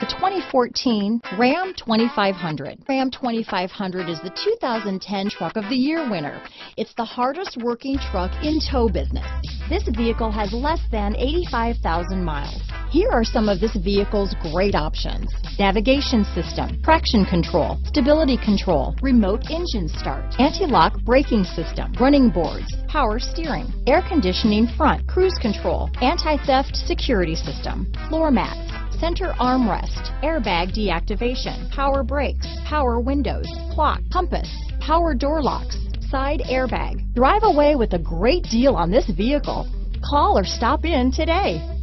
The 2014 Ram 2500. Ram 2500 is the 2010 Truck of the Year winner. It's the hardest working truck in tow business. This vehicle has less than 85,000 miles. Here are some of this vehicle's great options: navigation system, traction control, stability control, remote engine start, anti-lock braking system, running boards, power steering, air conditioning front, cruise control, anti-theft security system, floor mats, center armrest, airbag deactivation, power brakes, power windows, clock, compass, power door locks, side airbag. Drive away with a great deal on this vehicle. Call or stop in today.